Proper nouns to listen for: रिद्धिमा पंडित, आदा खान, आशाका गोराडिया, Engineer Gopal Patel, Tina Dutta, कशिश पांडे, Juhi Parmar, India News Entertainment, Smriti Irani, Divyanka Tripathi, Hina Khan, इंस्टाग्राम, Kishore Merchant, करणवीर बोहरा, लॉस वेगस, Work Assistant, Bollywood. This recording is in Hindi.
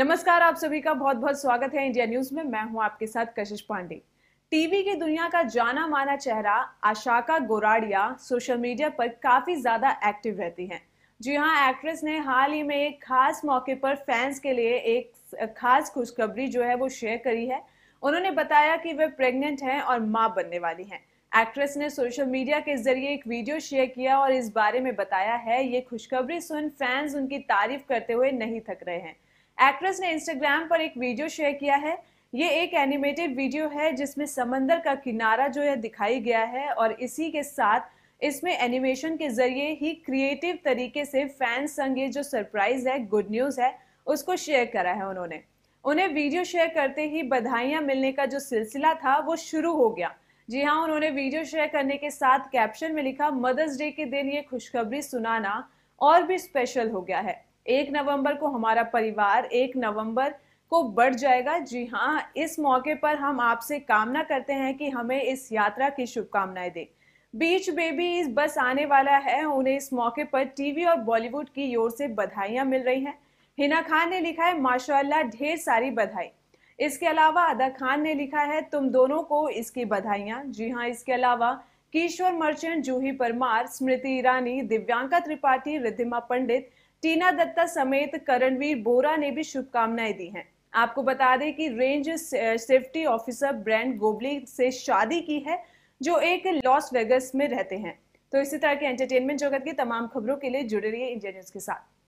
नमस्कार, आप सभी का बहुत बहुत स्वागत है इंडिया न्यूज में। मैं हूं आपके साथ कशिश पांडे। टीवी की दुनिया का जाना माना चेहरा आशाका गोराडिया सोशल मीडिया पर काफी ज्यादा एक्टिव रहती हैं। जी हां, एक्ट्रेस ने हाल ही में एक खास मौके पर फैंस के लिए एक खास खुशखबरी जो है वो शेयर करी है। उन्होंने बताया कि वे प्रेग्नेंट हैं और माँ बनने वाली हैं। एक्ट्रेस ने सोशल मीडिया के जरिए एक वीडियो शेयर किया और इस बारे में बताया है। ये खुशखबरी सुन फैंस उनकी तारीफ करते हुए नहीं थक रहे हैं। एक्ट्रेस ने इंस्टाग्राम पर एक वीडियो शेयर किया है। ये एक एनिमेटेड वीडियो है जिसमें समंदर का किनारा जो है दिखाई गया है और इसी के साथ इसमें एनिमेशन के जरिए ही क्रिएटिव तरीके से फैंस संग ये जो सरप्राइज है, गुड न्यूज़ है, उसको शेयर करा है उन्होंने। उन्हें वीडियो शेयर करते ही बधाइयाँ मिलने का जो सिलसिला था वो शुरू हो गया। जी हाँ, उन्होंने वीडियो शेयर करने के साथ कैप्शन में लिखा, मदर्स डे के दिन ये खुशखबरी सुनाना और भी स्पेशल हो गया है। 1 नवंबर को हमारा परिवार 1 नवंबर को बढ़ जाएगा। जी हाँ, इस मौके पर हम आपसे कामना करते हैं कि हमें इस यात्रा की शुभकामनाएं दे। बीच बेबी इस बस आने वाला है। उन्हें इस मौके पर टीवी और बॉलीवुड की ओर से बधाइयां मिल रही हैं। हिना खान ने लिखा है, माशाल्लाह ढेर सारी बधाई। इसके अलावा आदा खान ने लिखा है, तुम दोनों को इसकी बधाइयाँ। जी हाँ, इसके अलावा किशोर मर्चेंट, जूही परमार, स्मृति ईरानी, दिव्यांका त्रिपाठी, रिद्धिमा पंडित, टीना दत्ता समेत करणवीर बोहरा ने भी शुभकामनाएं दी हैं। आपको बता दें कि रेंज सेफ्टी ऑफिसर ब्रांड गोबली से शादी की है जो एक लॉस वेगस में रहते हैं। तो इसी तरह के एंटरटेनमेंट जगत की तमाम खबरों के लिए जुड़े रहिए इंडिया न्यूज के साथ।